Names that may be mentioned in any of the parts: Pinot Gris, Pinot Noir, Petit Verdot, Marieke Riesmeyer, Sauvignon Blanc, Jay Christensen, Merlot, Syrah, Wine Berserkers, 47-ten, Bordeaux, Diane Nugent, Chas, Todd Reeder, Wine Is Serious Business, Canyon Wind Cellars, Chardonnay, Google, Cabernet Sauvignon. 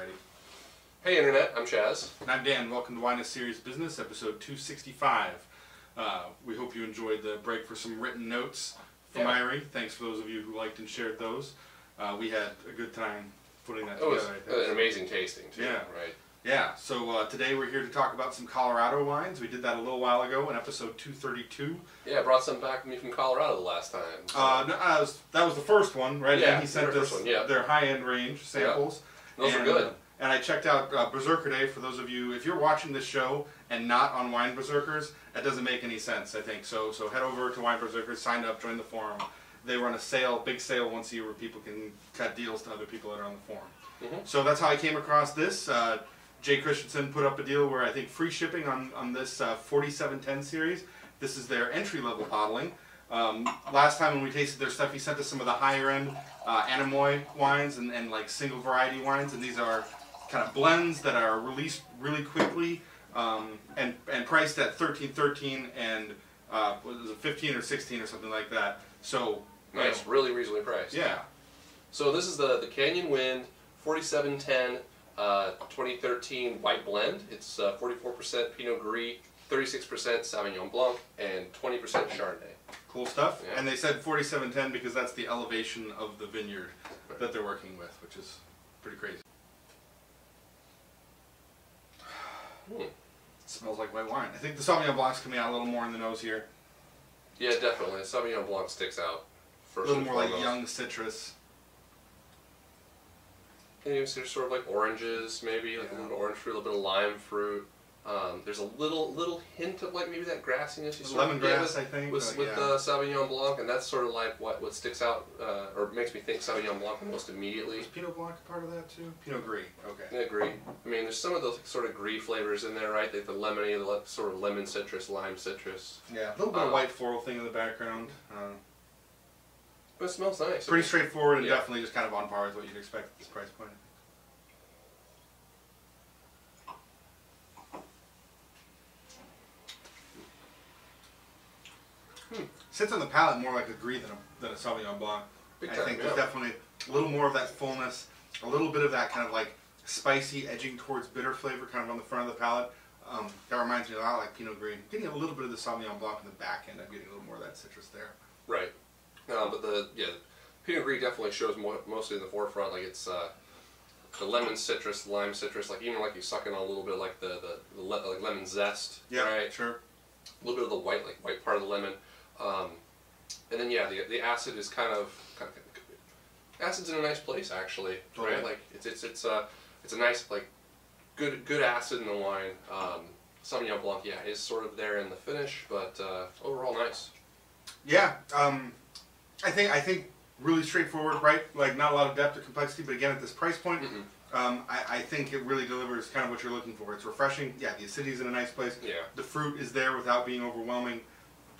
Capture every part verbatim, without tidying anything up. Alrighty. Hey Internet, I'm Chaz. And I'm Dan. Welcome to Wine is Serious Business, episode two sixty-five. Uh, we hope you enjoyed the break for some written notes from yeah. Irie. Thanks for those of you who liked and shared those. Uh, we had a good time putting that oh, together. It was an amazing tasting too. Yeah. Right. Yeah, so uh, today we're here to talk about some Colorado wines. We did that a little while ago in episode two thirty-two. Yeah, I brought some back with me from Colorado the last time. So. Uh, no, I was, that was the first one, right? Yeah, and he sent us one, yeah. their high-end range samples. Yeah. Those and, are good. Uh, and I checked out uh, Berserker Day for those of you, if you're watching this show and not on Wine Berserkers, that doesn't make any sense, I think. So, so head over to Wine Berserkers, sign up, join the forum. They run a sale, big sale once a year where people can cut deals to other people that are on the forum. Mm-hmm. So that's how I came across this. Uh, Jay Christensen put up a deal where I think free shipping on, on this uh, forty-seven ten series. This is their entry-level bottling. Um, last time when we tasted their stuff, he sent us some of the higher-end uh, Anemoy wines and, and like single variety wines. And these are kind of blends that are released really quickly um, and, and priced at thirteen thirteen and uh, what is it, fifteen or sixteen or something like that. So nice, know, really reasonably priced. Yeah. So this is the, the Canyon Wind forty-seven ten. Uh, twenty thirteen white blend. It's uh, forty-four percent Pinot Gris, thirty-six percent Sauvignon Blanc, and twenty percent Chardonnay. Cool stuff. Yeah. And they said forty-seven ten because that's the elevation of the vineyard that they're working with, which is pretty crazy. Hmm. It smells like white wine. I think the Sauvignon Blanc's coming out a little more in the nose here. Yeah, definitely. The Sauvignon Blanc sticks out. First a little more like young citrus. And you see sort of like oranges, maybe, like yeah. a little orange fruit, a little bit of lime fruit. Um, there's a little little hint of like maybe that grassiness you sort of get with, I think, with, with yeah. uh, Sauvignon Blanc, and that's sort of like what, what sticks out, uh, or makes me think Sauvignon Blanc almost immediately. Was Pinot Blanc part of that too? Pinot Gris, okay. Yeah, Gris. I mean, there's some of those sort of Gris flavors in there, right? Like the lemony, the sort of lemon citrus, lime citrus. Yeah, a little bit um, of white floral thing in the background. Uh, It smells nice. Pretty straightforward and yeah. definitely just kind of on par with what you'd expect at this price point. Hmm. Sits on the palate more like a Gris than a, than a Sauvignon Blanc. Big I time, think yeah. there's definitely a little more of that fullness, a little bit of that kind of like spicy edging towards bitter flavor kind of on the front of the palate. Um, that reminds me a lot like Pinot Gris. I'm getting a little bit of the Sauvignon Blanc in the back end. I'm getting a little more of that citrus there. Right. Uh, but the yeah, Pinot Gris definitely shows more, mostly in the forefront. Like it's uh, the lemon citrus, lime citrus. Like even like you suck in a little bit like the the, the le like lemon zest. Yeah, right. Sure. A little bit of the white, like white part of the lemon, um, and then yeah, the the acid is kind of, kind of acid's in a nice place actually. Totally. Right. Like it's it's it's a uh, it's a nice like good good acid in the wine. Um, Sauvignon Blanc, yeah, is sort of there in the finish, but uh, overall nice. Yeah. Um, I think I think really straightforward, right? Like not a lot of depth or complexity, but again at this price point, mm-hmm. um, I, I think it really delivers kind of what you're looking for. It's refreshing. Yeah, the acidity's in a nice place. Yeah, the fruit is there without being overwhelming.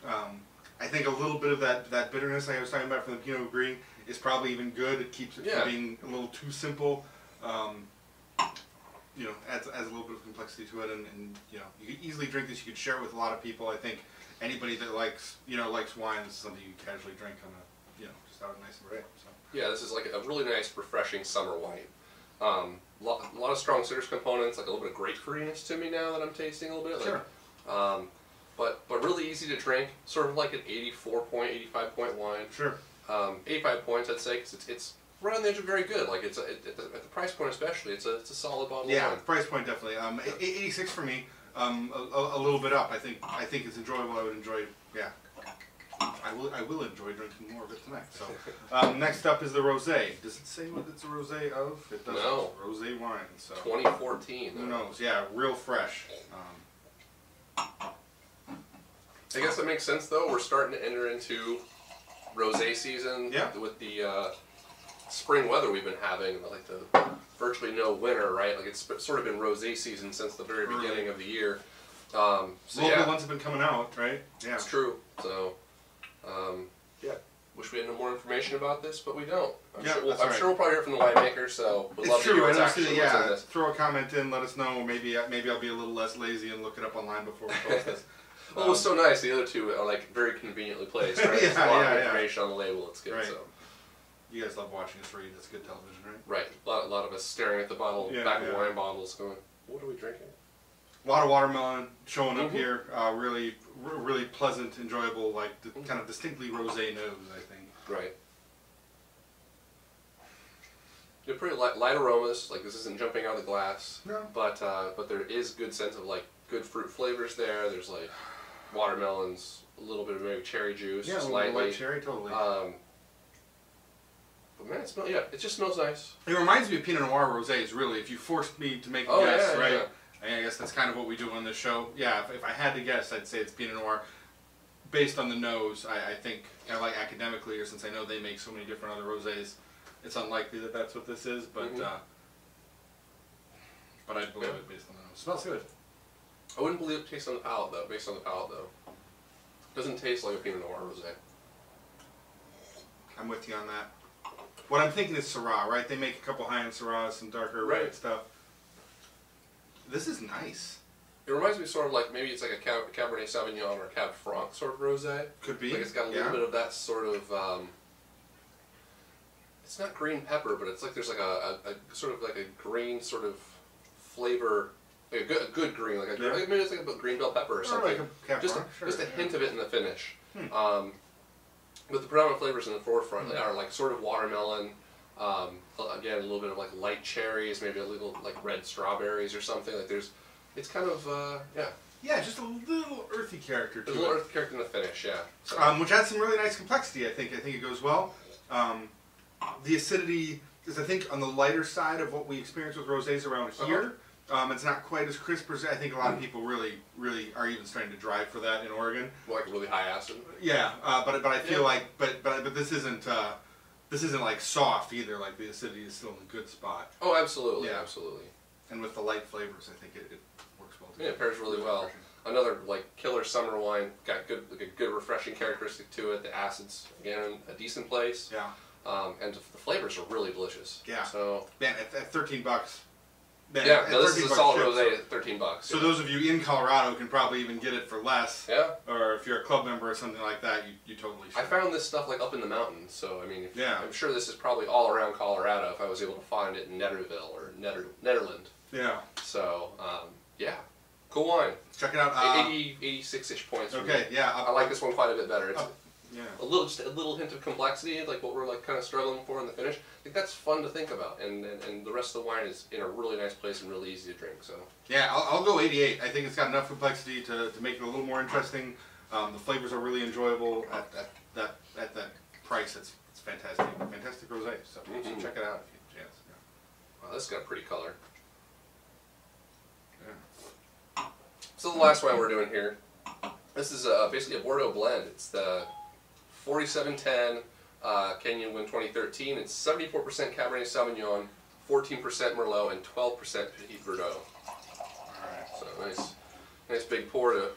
Um, I think a little bit of that that bitterness I was talking about from the Pinot Gris is probably even good. It keeps it yeah. from being a little too simple. Um, you know, adds, adds a little bit of complexity to it, and, and you know, you could easily drink this. You could share it with a lot of people. I think anybody that likes you know likes wine, this is something you can casually drink on a. You know, just out of nice and red, so. Yeah, this is like a really nice, refreshing summer wine. Um, lo a lot of strong citrus components, like a little bit of grapefruitiness to me now that I'm tasting a little bit. Like, sure. Um, but but really easy to drink, sort of like an eighty-four point, eighty-five point wine. Sure. Um, eighty-five points, I'd say, because it's, it's right on the edge of very good. Like it's a, it, at, the, at the price point especially, it's a it's a solid bottle. Yeah, of wine. The price point definitely. Um, yeah. eighty-six for me. Um, a, a little bit up. I think I think it's enjoyable. I would enjoy. Yeah. I will, I will enjoy drinking more of it tonight. So, um, next up is the rosé. Does it say what it's a rosé of? It doesn't. No. Rosé wine. So. twenty fourteen. Who knows? Yeah, real fresh. Um, I guess that makes sense, though. We're starting to enter into rosé season yeah. with the uh, spring weather we've been having, like the virtually no winter, right? Like it's sort of been rosé season since the very Early. beginning of the year. Um, so local yeah. ones have been coming out, right? Yeah, it's true. So. Um, yeah, wish we had no more information about this, but we don't. I'm, yeah, sure, we'll, I'm right. sure we'll probably hear from the winemaker, so we'd it's love true, to hear what's actually yeah, this. Throw a comment in, let us know. Maybe maybe I'll be a little less lazy and look it up online before we post this. Well, um, it was so nice. The other two are like very conveniently placed. Right? yeah, There's a lot yeah, of information yeah. on the label. It's good. Right. So. You guys love watching us read. That's good television, right? Right. A lot, a lot of us staring at the bottle, yeah, back yeah. of wine bottles, going, "What are we drinking?" A lot of watermelon showing mm-hmm. up here. Uh, really, really pleasant, enjoyable, like the, mm-hmm. kind of distinctly rosé nose, I think. Right. They're pretty light, light aromas. Like this isn't jumping out of the glass. No. But uh, but there is good sense of like good fruit flavors there. There's like watermelons, a little bit of maybe cherry juice, yeah, slightly. White cherry, totally. Um, But man, it smells, yeah, it just smells nice. It reminds me of Pinot Noir rosés, really. If you forced me to make a oh, guess, yeah, right? Yeah. I guess that's kind of what we do on this show. Yeah, if, if I had to guess, I'd say it's Pinot Noir. Based on the nose, I, I think, kind of like academically, or since I know they make so many different other rosés, it's unlikely that that's what this is, but mm-hmm. uh, but I'd believe yeah. it based on the nose. It smells good. I wouldn't believe it based on the palate, though. Based on the palate, though. It doesn't taste like a Pinot Noir rosé. I'm with you on that. What I'm thinking is Syrah, right? They make a couple high-end Syrahs, some darker red right. stuff. This is nice. It reminds me sort of like, maybe it's like a Cab Cabernet Sauvignon or a Cab Franc sort of rosé. Could be. Like it's got a little yeah. bit of that sort of, um, it's not green pepper, but it's like there's like a, a, a sort of like a green sort of flavor, like a good, a good green, like, a, yeah. like maybe it's like a green bell pepper or something. Or like a Cab just Franc, a, sure, just a yeah. hint of it in the finish. Hmm. Um, But the predominant flavors in the forefront mm-hmm. are like sort of watermelon, um, again a little bit of like light cherries, maybe a little like red strawberries or something. Like there's, it's kind of uh, yeah. Yeah, just a little earthy character. There's to a little it. earthy character in the finish, yeah. So. Um, which adds some really nice complexity. I think I think it goes well. Um, the acidity is I think on the lighter side of what we experience with rosés around here. Uh-huh. Um, it's not quite as crisp as I think a lot of people really, really are even starting to drive for that in Oregon. Like really high acid. Yeah, uh, but but I feel yeah. like but but but this isn't uh, this isn't like soft either. Like the acidity is still in a good spot. Oh, absolutely, yeah. absolutely. And with the light flavors, I think it, it works well together. Yeah, it pairs really well. Another like killer summer wine, got good like a good refreshing characteristic to it. The acid's again a decent place. Yeah. Um, and the flavors are really delicious. Yeah. So man, at, at thirteen bucks. Man, yeah, no, this is a solid rosé at thirteen bucks. So yeah. those of you in Colorado can probably even get it for less. Yeah. Or if you're a club member or something like that, you, you totally should. I found this stuff like up in the mountains, so I mean, if, yeah. I'm sure this is probably all around Colorado if I was able to find it in Netterville or Netter Netherland. Yeah. So, um, yeah. Cool wine. Check it out. Uh, eighty-six-ish points. Okay, yeah. Up, I like this one quite a bit better. It's, up, yeah. A little, just a little hint of complexity, like what we're like kind of struggling for in the finish. I think that's fun to think about, and, and and the rest of the wine is in a really nice place and really easy to drink. So yeah, I'll, I'll go eighty-eight. I think it's got enough complexity to, to make it a little more interesting. Um, the flavors are really enjoyable at, at that at that price. It's it's fantastic, fantastic rosé. So, mm-hmm. so check it out if you have a chance. Yeah. Wow, that's got a pretty color. Yeah. So the last wine we're doing here, this is a, basically a Bordeaux blend. It's the forty-seven ten uh, Canyon Wind twenty thirteen. It's seventy-four percent Cabernet Sauvignon, fourteen percent Merlot, and twelve percent Petit Verdot. Alright. So nice, nice big pour to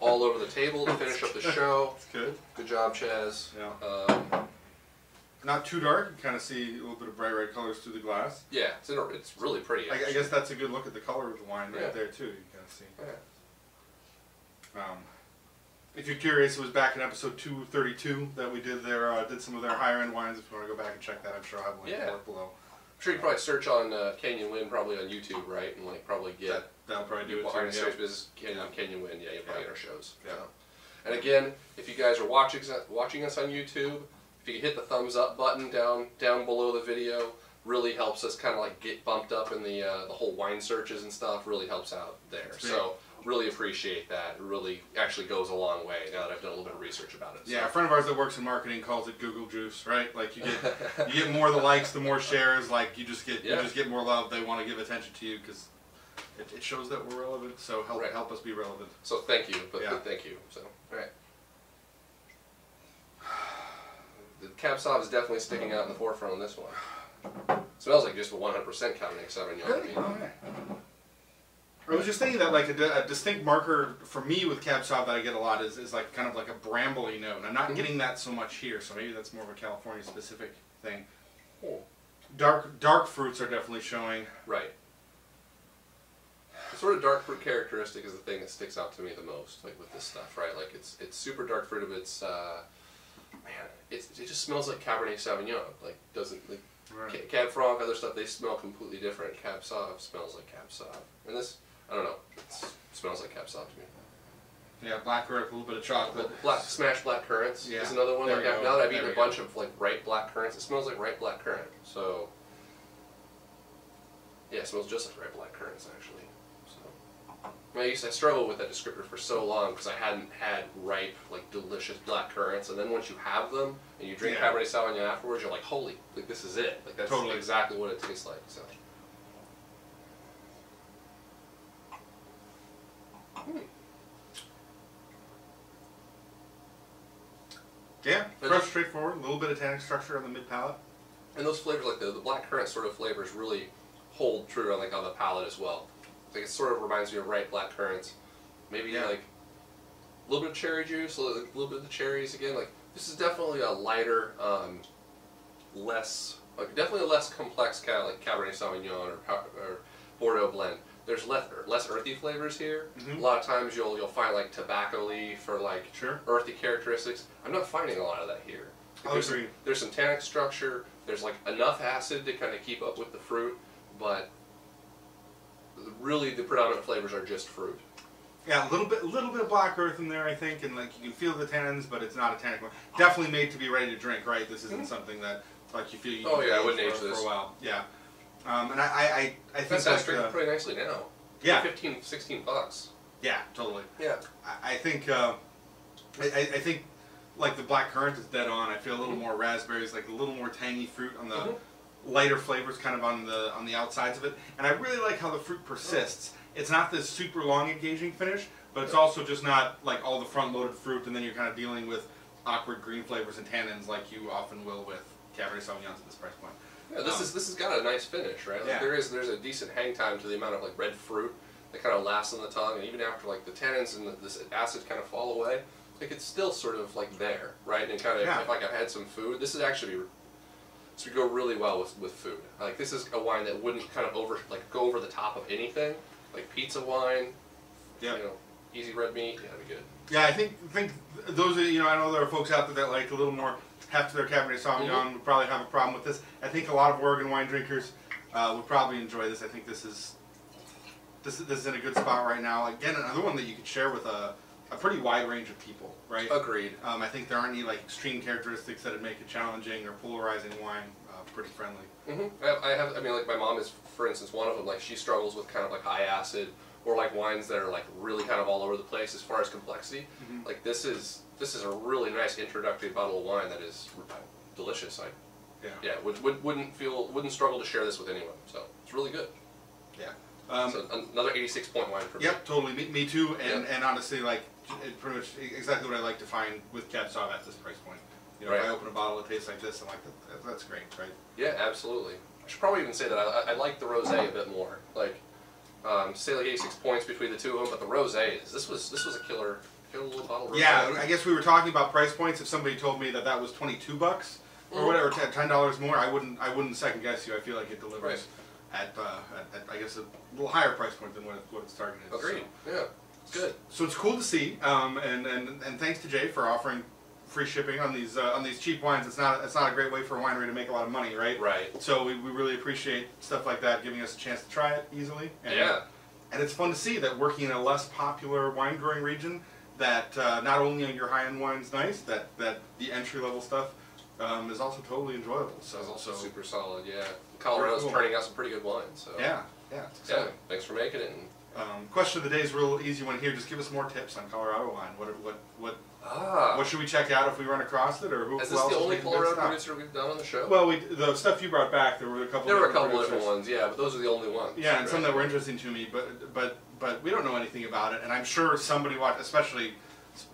all over the table to finish up the show. That's good. Good job, Chaz. Yeah. Um, Not too dark. You kind of see a little bit of bright red colors through the glass. Yeah, it's, in a, it's really pretty. I, I guess that's a good look at the color of the wine right yeah. there too. You kind of see. Yeah. Um, If you're curious, it was back in episode two thirty-two that we did their uh, did some of their higher end wines. If you want to go back and check that, I'm sure I'll have a link yeah. below. I'm sure you probably search on uh, Canyon Wind probably on YouTube, right? And like probably get that, that'll probably do it. Too, yeah. Business, Canyon, yeah. Canyon Wind, yeah, you'll probably yeah. get our shows. Yeah. So. And again, if you guys are watching watching us on YouTube, if you hit the thumbs up button down down below the video, really helps us kind of like get bumped up in the uh, the whole wine searches and stuff. Really helps out there. That's so. Really appreciate that. It really actually goes a long way now that I've done a little bit of research about it. So. Yeah, a friend of ours that works in marketing calls it Google juice, right? Like you get you get more the likes, the more shares. Like you just get yeah. you just get more love. They want to give attention to you because it, it shows that we're relevant. So help right. help us be relevant. So thank you, but yeah. thank you. So all right, the Cab Sauv is definitely sticking out in the forefront on this one. It smells like just a one hundred percent Cabernet Sauvignon. Really? I mean, okay. I was just thinking that like a, a distinct marker for me with Cab Sauv that I get a lot is, is like kind of like a brambly note. And I'm not mm-hmm. getting that so much here, so maybe that's more of a California specific thing. Oh. Dark dark fruits are definitely showing. Right. The sort of dark fruit characteristic is the thing that sticks out to me the most, like with this stuff, right? Like it's it's super dark fruit of its uh, man, it's, it just smells like Cabernet Sauvignon. Like, doesn't, like, right. Cab Franc, other stuff, they smell completely different. Cab Sauv smells like Cab Sauv. And this, I don't know, it smells like Cab Sauv to me. Yeah, black currant, a little bit of chocolate. Black, smashed black currants yeah. is another one. Like, now that I've eaten a bunch go. of like ripe black currants, it smells like ripe black currant. So, yeah, it smells just like ripe black currants actually. So, I used to, I struggled with that descriptor for so long because I hadn't had ripe, like delicious black currants, and then once you have them and you drink yeah. Cabernet Sauvignon afterwards, you're like, holy, like this is it. Like that's totally. exactly what it tastes like. So. Hmm. Yeah, fresh, straightforward, a little bit of tannic structure on the mid palate. And those flavors, like the, the black currant sort of flavors, really hold true on like on the palate as well. Like it sort of reminds me of ripe black currants. Maybe yeah. like a little bit of cherry juice, a little, like, a little bit of the cherries again. Like this is definitely a lighter, um, less like definitely a less complex kind of like Cabernet Sauvignon or, or Bordeaux blend. There's less less earthy flavors here. Mm-hmm. A lot of times you'll you'll find like tobacco leaf or like sure. earthy characteristics. I'm not finding a lot of that here. Like, I there's agree. Some, there's some tannic structure. There's like enough acid to kind of keep up with the fruit, but really the predominant flavors are just fruit. Yeah, a little bit, a little bit of black earth in there, I think, and like you can feel the tannins, but it's not a tannic one. Definitely made to be ready to drink, right? This isn't mm-hmm. something that like you feel you. Oh yeah, I wouldn't age for, this for a while. Yeah. Um, and I, I, I think that's like, uh, pretty nicely now. Yeah, fifteen, sixteen bucks. Yeah, totally. Yeah, I, I think, uh, I, I think, like the black currant is dead on. I feel a little mm-hmm. more raspberries, like a little more tangy fruit on the mm-hmm. lighter flavors, kind of on the on the outsides of it. And I really like how the fruit persists. Oh. It's not this super long engaging finish, but it's yeah. also just not like all the front loaded fruit, and then you're kind of dealing with awkward green flavors and tannins, like you often will with Cabernet Sauvignons at this price point. Yeah, this um, is this has got a nice finish, right? Like yeah. There is there's a decent hang time to the amount of like red fruit that kind of lasts on the tongue, and even after like the tannins and the, this acid kind of fall away, like it's still sort of like there, right? And kind of yeah. if, if like I've had some food, this is actually this would go really well with with food. Like this is a wine that wouldn't kind of over like go over the top of anything, like pizza wine, yeah. you know, easy red meat, yeah, that'd be good. Yeah, I think think those are you know I know there are folks out there that like a little more. Half to their Cabernet Sauvignon mm-hmm. would probably have a problem with this. I think a lot of Oregon wine drinkers uh, would probably enjoy this. I think this is this this is in a good spot right now. Again, another one that you could share with a, a pretty wide range of people, right? Agreed. Um, I think there aren't any like extreme characteristics that would make a challenging or polarizing wine uh, pretty friendly. Mm-hmm. I, I have. I mean, like my mom is, for instance, one of them. Like she struggles with kind of like high acid or like wines that are like really kind of all over the place as far as complexity. Mm-hmm. Like this is. This is a really nice introductory bottle of wine that is delicious. I, yeah, yeah would, would, wouldn't feel, wouldn't struggle to share this with anyone. So it's really good. Yeah, um, so another eighty-six point wine for me. Yep, totally. Me, me too. And yep. and honestly, like it pretty much exactly what I like to find with Cab Sauv at this price point. You know, right. if I open a bottle that tastes like this, I'm like, that, that's great, right? Yeah, absolutely. I should probably even say that I, I like the rosé a bit more. Like, um, say like eighty-six points between the two of them, but the rosé is this was this was a killer. A little bottle of yeah, I guess we were talking about price points. If somebody told me that that was twenty-two bucks or mm-hmm. whatever, ten dollars more, I wouldn't. I wouldn't second guess you. I feel like it delivers right. at, uh, at, at I guess a little higher price point than what, it, what it's targeted. Agreed. So, yeah, it's good. So it's cool to see, um, and and and thanks to Jay for offering free shipping on these uh, on these cheap wines. It's not it's not a great way for a winery to make a lot of money, right? Right. So we we really appreciate stuff like that, giving us a chance to try it easily. And, yeah. And it's fun to see that working in a less popular wine growing region. That uh, not only are your high-end wines nice, that, that the entry-level stuff um, is also totally enjoyable. So it's also super solid, yeah. Colorado's cool. turning out some pretty good wines. So. Yeah, yeah, it's exciting. Yeah, thanks for making it. Um, question of the day is a real easy one here. Just give us more tips on Colorado wine. What what what ah. what should we check out if we run across it, or who? Is this who the only Colorado producer we've done on the show? Well, we, the stuff you brought back, there were a couple. There were a couple different ones, yeah, but those are the only ones. Yeah, and right. some that were interesting to me, but but but we don't know anything about it, and I'm sure somebody watched, especially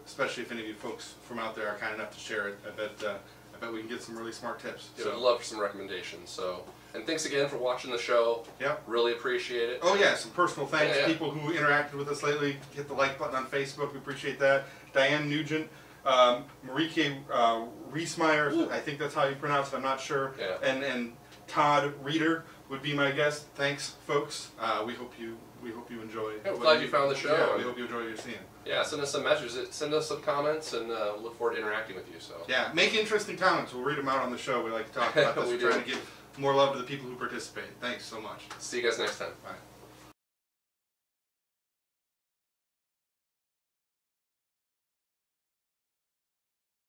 especially if any of you folks from out there are kind enough to share it. I bet uh, I bet we can get some really smart tips. Yeah, so. I'd love some recommendations. So. And thanks again for watching the show. Yeah. Really appreciate it. Oh, yeah. Some personal thanks. Yeah, yeah. People who interacted with us lately, hit the like button on Facebook. We appreciate that. Diane Nugent, um, Marieke uh, Riesmeyer, I think that's how you pronounce it. I'm not sure. Yeah. And, and Todd Reeder. would be my guess. Thanks, folks. Uh, we hope you we hope you enjoy. Yeah, we're glad you, you found the show. Yeah, we hope you enjoy your scene. Yeah, send us some messages, send us some comments, and uh, we'll look forward to interacting with you. So yeah, make interesting comments. We'll read them out on the show. We like to talk about this. we we're do. trying to give more love to the people who participate. Thanks so much. See you guys next time. Bye.